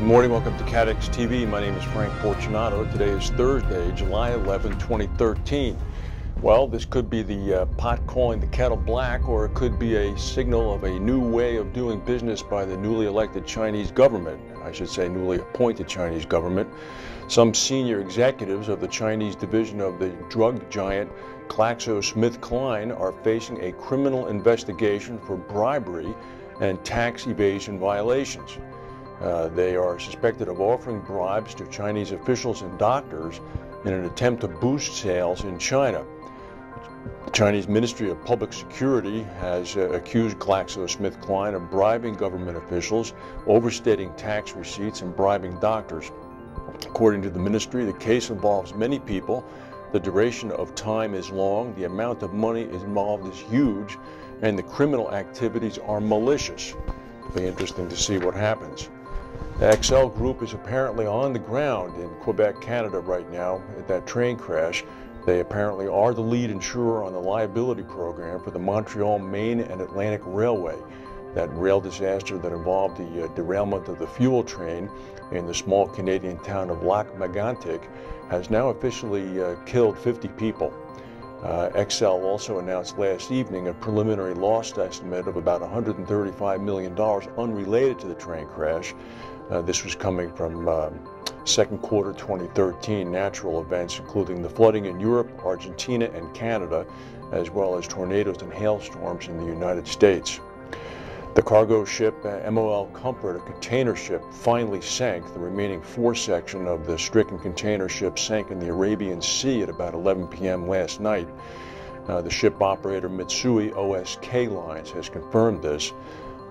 Good morning, welcome to CATEX TV. My name is Frank Fortunato. Today is Thursday, July 11, 2013. Well, this could be the pot calling the kettle black, or it could be a signal of a new way of doing business by the newly elected Chinese government. I should say newly appointed Chinese government. Some senior executives of the Chinese division of the drug giant GlaxoSmithKline are facing a criminal investigation for bribery and tax evasion violations. They are suspected of offering bribes to Chinese officials and doctors in an attempt to boost sales in China. The Chinese Ministry of Public Security has accused GlaxoSmithKline of bribing government officials, overstating tax receipts, and bribing doctors. According to the ministry, the case involves many people. The duration of time is long, the amount of money involved is huge, and the criminal activities are malicious. It'll be interesting to see what happens. The XL Group is apparently on the ground in Quebec, Canada right now at that train crash. They apparently are the lead insurer on the liability program for the Montreal, Maine and Atlantic Railway, that rail disaster that involved the derailment of the fuel train in the small Canadian town of Lac-Mégantic has now officially killed 50 people. XL also announced last evening a preliminary loss estimate of about $135 million unrelated to the train crash. This was coming from second quarter 2013 natural events, including the flooding in Europe, Argentina, and Canada, as well as tornadoes and hailstorms in the United States. The cargo ship MOL Comfort, a container ship, finally sank. The remaining fore section of the stricken container ship sank in the Arabian Sea at about 11 p.m. last night. The ship operator Mitsui OSK Lines has confirmed this.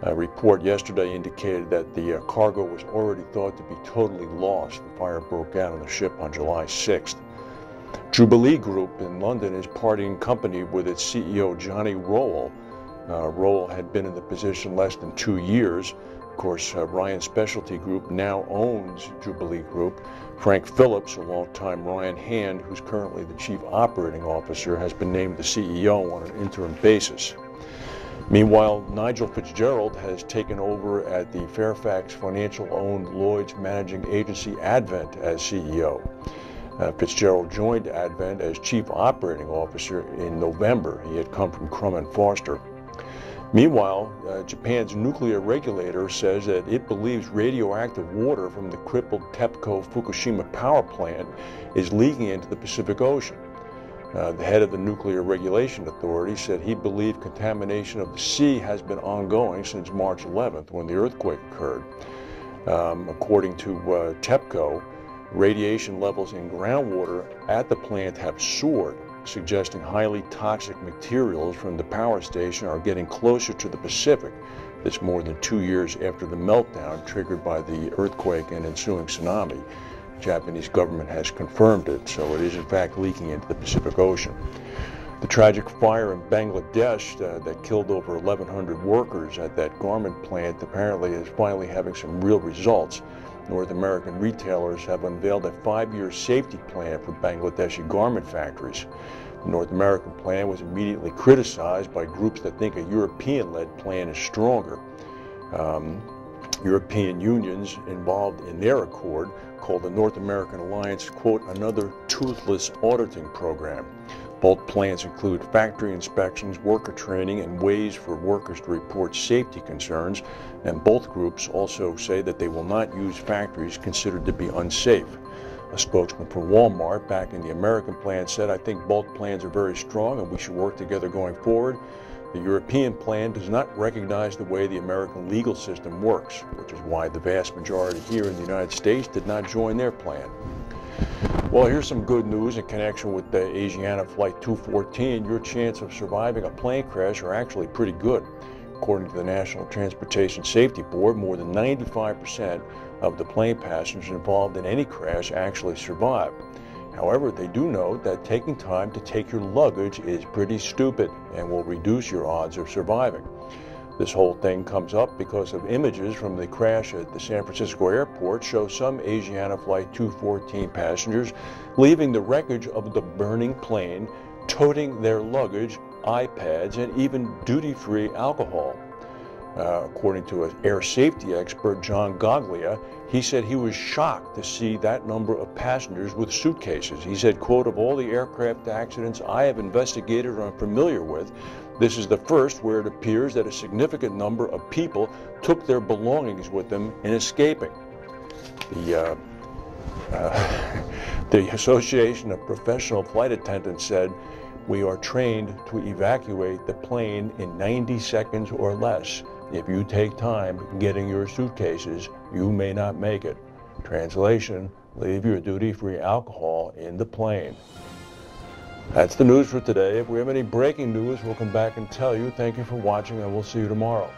A report yesterday indicated that the cargo was already thought to be totally lost. The fire broke out on the ship on July 6th. Jubilee Group in London is parting company with its CEO Johnny Rowell. Rowell had been in the position less than 2 years. Of course, Ryan Specialty Group now owns Jubilee Group. Frank Phillips, a longtime Ryan hand, who's currently the chief operating officer, has been named the CEO on an interim basis. Meanwhile, Nigel Fitzgerald has taken over at the Fairfax financial-owned Lloyd's managing agency Advent as CEO. Fitzgerald joined Advent as chief operating officer in November. He had come from Crum and Foster. Meanwhile, Japan's nuclear regulator says that it believes radioactive water from the crippled TEPCO Fukushima power plant is leaking into the Pacific Ocean. The head of the Nuclear Regulation Authority said he believed contamination of the sea has been ongoing since March 11th when the earthquake occurred. According to TEPCO, radiation levels in groundwater at the plant have soared, suggesting highly toxic materials from the power station are getting closer to the Pacific. That's more than 2 years after the meltdown triggered by the earthquake and ensuing tsunami. The Japanese government has confirmed it, so it is in fact leaking into the Pacific Ocean. The tragic fire in Bangladesh that killed over 1,100 workers at that garment plant apparently is finally having some real results. North American retailers have unveiled a 5-year safety plan for Bangladeshi garment factories. The North American plan was immediately criticized by groups that think a European-led plan is stronger. European unions involved in their accord called the North American Alliance, quote, another toothless auditing program. Both plans include factory inspections, worker training, and ways for workers to report safety concerns, and both groups also say that they will not use factories considered to be unsafe. A spokesman for Walmart back in the American plan said, "I think both plans are very strong and we should work together going forward. The European plan does not recognize the way the American legal system works, which is why the vast majority here in the United States did not join their plan." Well, here's some good news in connection with the Asiana Flight 214. Your chance of surviving a plane crash are actually pretty good. According to the National Transportation Safety Board, more than 95% of the plane passengers involved in any crash actually survive. However, they do note that taking time to take your luggage is pretty stupid and will reduce your odds of surviving. This whole thing comes up because of images from the crash at the San Francisco airport show some Asiana Flight 214 passengers leaving the wreckage of the burning plane, toting their luggage, iPads, and even duty-free alcohol. According to an air safety expert, John Goglia, he said he was shocked to see that number of passengers with suitcases. He said, quote, of all the aircraft accidents I have investigated or I'm familiar with, this is the first where it appears that a significant number of people took their belongings with them in escaping. The Association of Professional Flight Attendants said, we are trained to evacuate the plane in 90 seconds or less. If you take time getting your suitcases, you may not make it. Translation, leave your duty-free alcohol in the plane. That's the news for today. If we have any breaking news, we'll come back and tell you. Thank you for watching, and we'll see you tomorrow.